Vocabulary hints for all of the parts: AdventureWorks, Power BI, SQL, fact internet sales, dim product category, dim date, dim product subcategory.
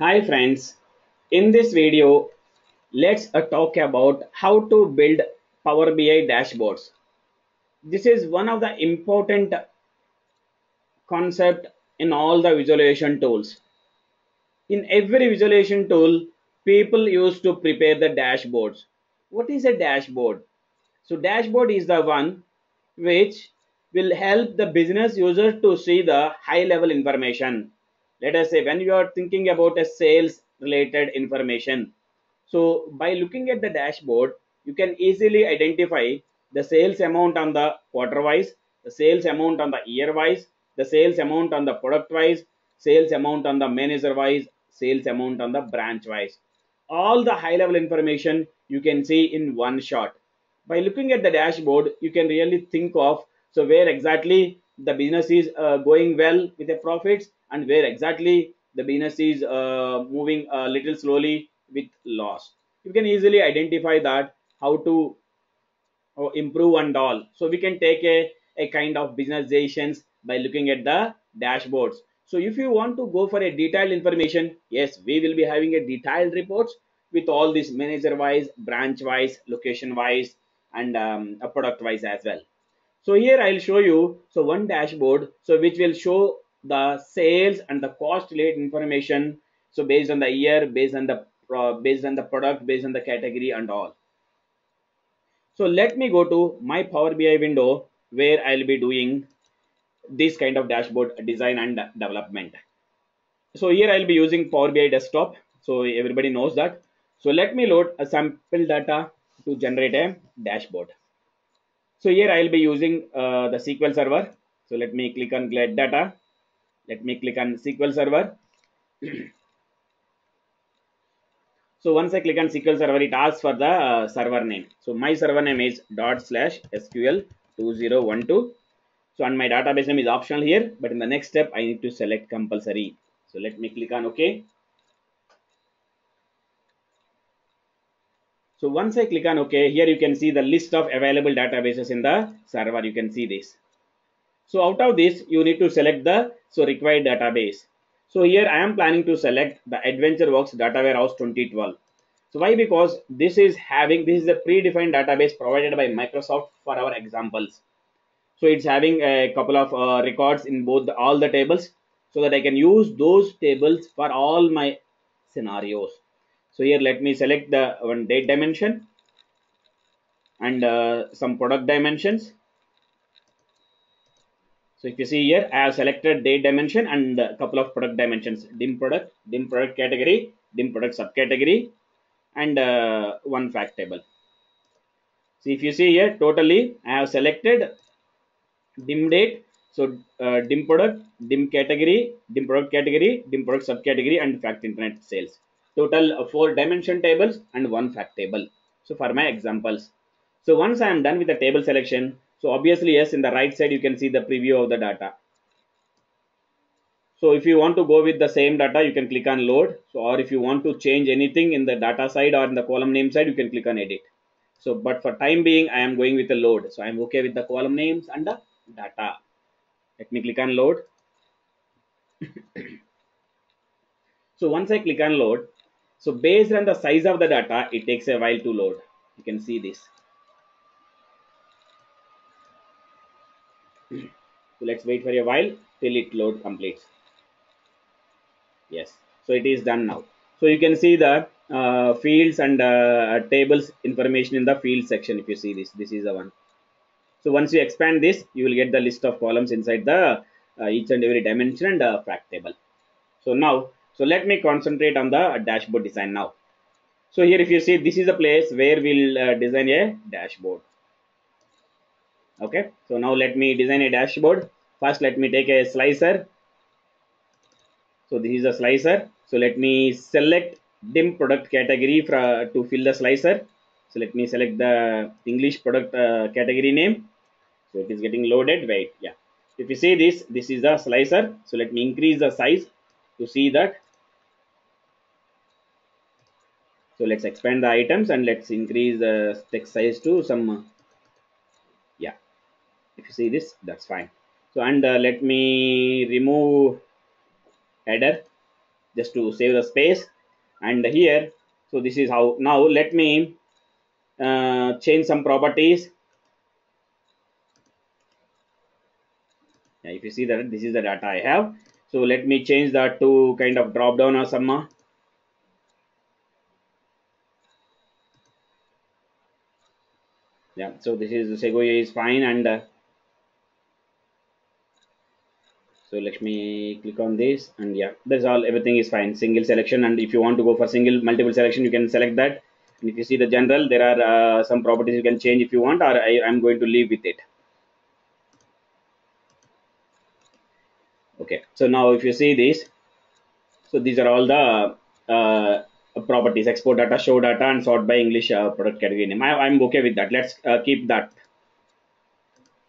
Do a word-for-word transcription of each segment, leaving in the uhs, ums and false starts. Hi friends, in this video let's uh, talk about how to build Power B I dashboards. This is one of the important concept in all the visualization tools. In every visualization tool, people used to prepare the dashboards. What is a dashboard? So dashboard is the one which will help the business user to see the high level information. Let us say when you are thinking about a sales related information. So by looking at the dashboard, you can easily identify the sales amount on the quarter wise, the sales amount on the year wise, the sales amount on the product wise, sales amount on the manager wise, sales amount on the branch wise. All the high level information you can see in one shot. By looking at the dashboard, you can really think of so where exactly the business is uh, going well with the profits and where exactly the business is uh, moving a little slowly with loss. You can easily identify that, how to uh, improve and all. So we can take a, a kind of business decisions by looking at the dashboards. So if you want to go for a detailed information, yes, we will be having a detailed reports with all this manager wise, branch wise, location wise, and um, a product wise as well. So here I'll show you so one dashboard so which will show the sales and the cost related information. So based on the year, based on the uh, based on the product, based on the category and all. So let me go to my Power B I window where I'll be doing this kind of dashboard design and development. So here I'll be using Power B I desktop. So everybody knows that. So let me load a sample data to generate a dashboard. So here I'll be using uh, the S Q L server. So let me click on get data. Let me click on S Q L server. So once I click on S Q L server, it asks for the uh, server name. So my server name is dot slash S Q L two zero one two. So and my database name is optional here, but in the next step I need to select compulsory. So let me click on OK. So once I click on OK, here you can see the list of available databases in the server. You can see this. So out of this, you need to select the so required database. So here I am planning to select the AdventureWorks Data Warehouse twenty twelve. So why? Because this is having this is a predefined database provided by Microsoft for our examples. So it's having a couple of uh, records in both the, all the tables so that I can use those tables for all my scenarios. So here let me select the one date dimension and uh, some product dimensions. So if you see here, I have selected date dimension and a couple of product dimensions, dim product, dim product category, dim product subcategory, and uh, one fact table. So if you see here, totally I have selected dim date, so uh, dim product, dim category, dim product category, dim product subcategory, and fact internet sales. Total of four dimension tables and one fact table. So for my examples. So once I am done with the table selection, so obviously yes, in the right side you can see the preview of the data. So if you want to go with the same data, you can click on load. So or if you want to change anything in the data side or in the column name side, you can click on edit. So but for time being, I am going with the load. So I am okay with the column names and the data. Let me click on load. So once I click on load, so based on the size of the data, it takes a while to load. You can see this. So let's wait for a while till it load completes. Yes, so it is done now. So you can see the uh, fields and uh, tables information in the field section. If you see this, this is the one. So once you expand this, you will get the list of columns inside the uh, each and every dimension and uh, fact table. So now, So let me concentrate on the dashboard design now. So here if you see, this is the place where we'll uh, design a dashboard. Okay, so now let me design a dashboard. First, let me take a slicer. So this is a slicer. So let me select dim product category for, uh, to fill the slicer. So let me select the English product uh, category name. So it is getting loaded, wait, yeah. If you see this, this is the slicer. So let me increase the size to see that. So let's expand the items and let's increase the text size to some, yeah, if you see this, that's fine. So and uh, let me remove header. just to save the space. And here, so this is how. Now let me uh, change some properties. Yeah, if you see that this is the data I have, so let me change that to kind of drop down or some. Yeah, so this is Segoya is fine, and uh, so let me click on this, and yeah, that's all. Everything is fine. Single selection, and if you want to go for single multiple selection, you can select that. And if you see the general, there are uh, some properties you can change if you want, or I am going to leave with it. Okay, so now if you see this, so these are all the uh, properties: export data, show data, and sort by English uh, product category name. I, I'm okay with that. Let's uh, keep that.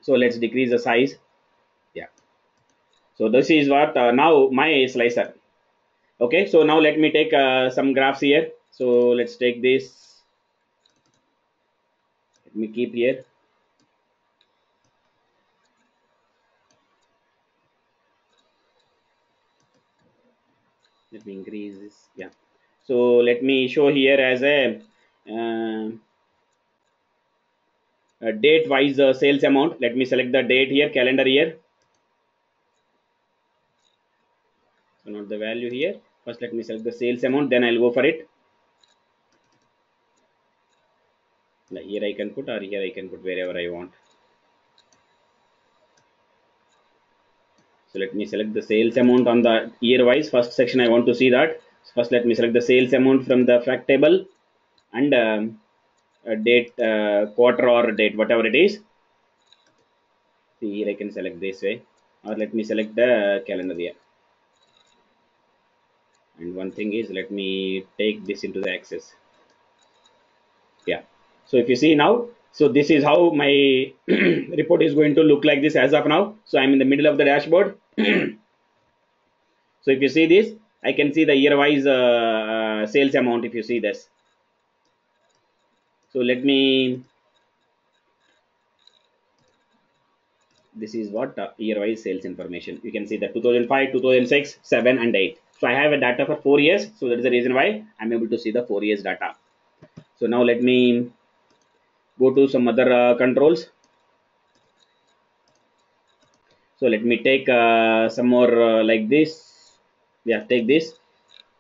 So let's decrease the size. Yeah. So this is what uh, now my slicer. Okay. So now let me take uh, some graphs here. So let's take this. Let me keep here. Let me increase this. Yeah. So let me show here as a, uh, a date wise uh, sales amount. Let me select the date here, calendar year. So not the value here. First, let me select the sales amount. Then I'll go for it. Like here I can put, or here I can put wherever I want. So let me select the sales amount on the year wise. First section I want to see that. First, let me select the sales amount from the fact table and um, a date, uh, quarter or date, whatever it is. See, here I can select this way, or let me select the calendar year. And one thing is, let me take this into the axis. Yeah. So if you see now, so this is how my report is going to look like this as of now. So I'm in the middle of the dashboard. So if you see this, I can see the year-wise uh, sales amount if you see this. So let me, this is what uh, year-wise sales information. You can see that two thousand five, two thousand six, seven and eight. So I have a data for four years. So that is the reason why I'm able to see the four years data. So now let me go to some other uh, controls. So let me take uh, some more uh, like this. Yeah, take this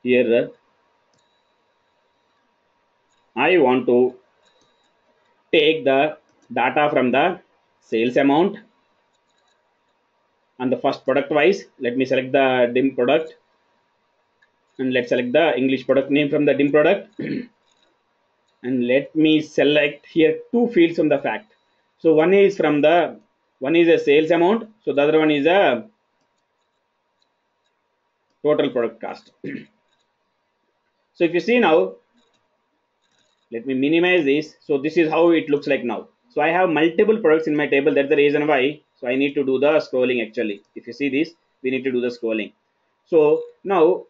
here. I want to take the data from the sales amount and the first product wise. Let me select the dim product and let's select the English product name from the dim product. And let me select here two fields from the fact. So one is from the, one is a sales amount. So the other one is a total product cost. So if you see now, let me minimize this. So this is how it looks like now. So I have multiple products in my table. That's the reason why. So I need to do the scrolling actually. If you see this, we need to do the scrolling. So now,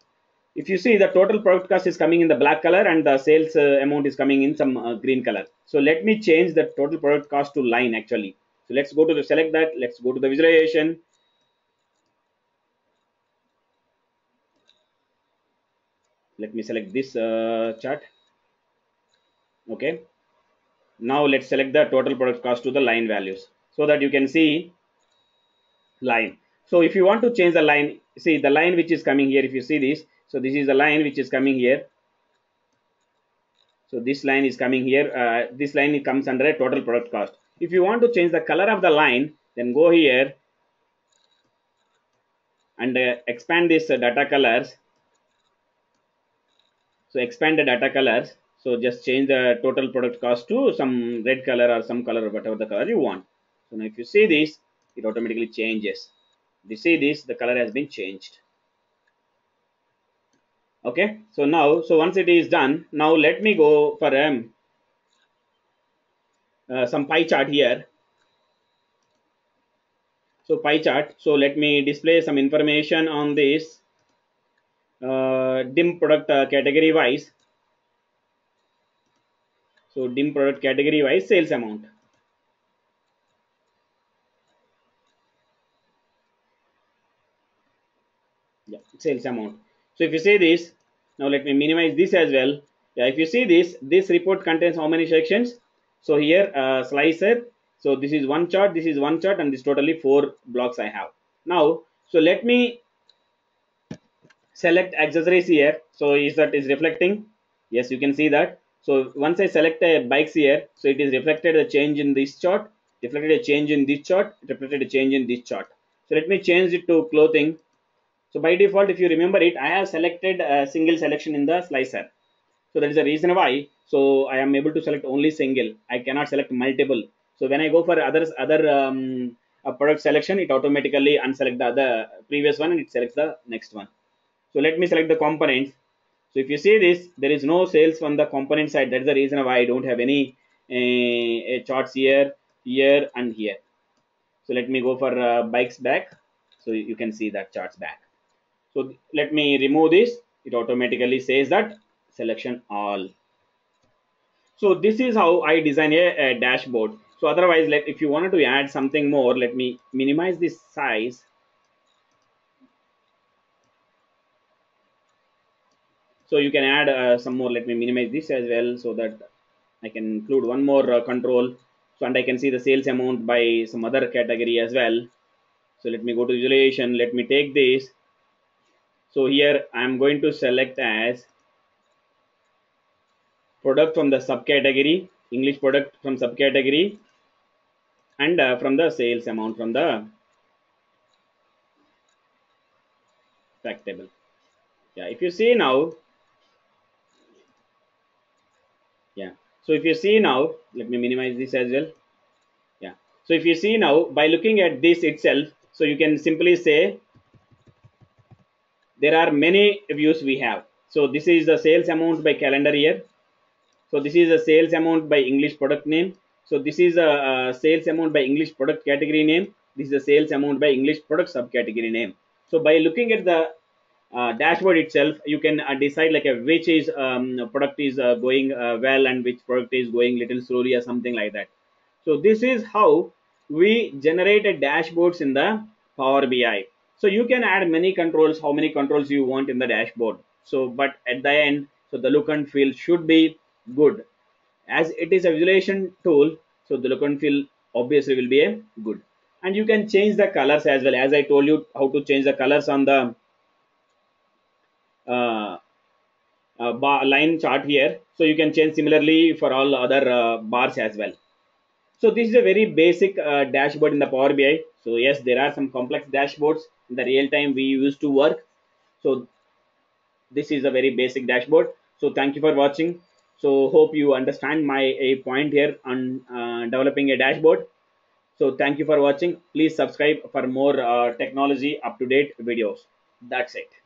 if you see the total product cost is coming in the black color and the sales uh, amount is coming in some uh, green color. So let me change the total product cost to line actually. So let's go to the select that. Let's go to the visualization. Let me select this uh, chart. Okay. Now let's select the total product cost to the line values so that you can see line. So if you want to change the line, see the line which is coming here. If you see this, so this is the line which is coming here. So this line is coming here. Uh, this line it comes under a total product cost. If you want to change the color of the line, then go here and uh, expand this uh, data colors. So expand the data colors. So just change the total product cost to some red color or some color, whatever the color you want. So now if you see this, it automatically changes. If you see this, the color has been changed. Okay. So now, so once it is done, now let me go for um, uh, some pie chart here. So pie chart. So let me display some information on this. Uh, dim product uh, category wise. So dim product category wise sales amount. Yeah, sales amount. So if you see this, now let me minimize this as well. Yeah, if you see this, this report contains how many sections? So here uh, slicer. So this is one chart, this is one chart, and this totally four blocks I have. Now, so let me select accessories here. So is that is reflecting? Yes, you can see that. So once I select a bikes here, so it is reflected a change in this chart, reflected a change in this chart, reflected a change in this chart. So let me change it to clothing. So by default, if you remember it, I have selected a single selection in the slicer. So that is the reason why. So I am able to select only single. I cannot select multiple. So when I go for others, other um, a product selection, it automatically unselect the other previous one and it selects the next one. So let me select the components. So if you see this, there is no sales from the component side. That is the reason why I don't have any uh, charts here, here, and here. So let me go for uh, bikes back. So you can see that charts back. So let me remove this. It automatically says that selection all. So this is how I design a, a dashboard. So otherwise, let, if you wanted to add something more, let me minimize this size. So you can add uh, some more. Let me minimize this as well so that I can include one more uh, control. So and I can see the sales amount by some other category as well. So let me go to visualization. Let me take this. So here I'm going to select as product from the subcategory, English product from subcategory, and uh, from the sales amount from the fact table. Yeah, if you see now, yeah. So if you see now, let me minimize this as well. Yeah. So if you see now, by looking at this itself, so you can simply say there are many views we have. So this is the sales amount by calendar year. So this is the sales amount by English product name. So this is a, a sales amount by English product category name. This is the sales amount by English product subcategory name. So by looking at the Uh, dashboard itself, you can uh, decide like a which is um, product is uh, going uh, well and which product is going little slowly or something like that. So this is how we generate a dashboards in the Power B I. So you can add many controls, how many controls you want in the dashboard. So but at the end, so the look and feel should be good. As it is a visualization tool, so the look and feel obviously will be a good. And you can change the colors as well. As I told you how to change the colors on the Uh, uh, bar line chart here, so you can change similarly for all other uh, bars as well. So this is a very basic uh, dashboard in the Power B I. So yes, there are some complex dashboards in the real time we used to work. So this is a very basic dashboard. So thank you for watching. So hope you understand my a point here on uh, developing a dashboard. So thank you for watching. Please subscribe for more uh, technology up to date videos. That's it.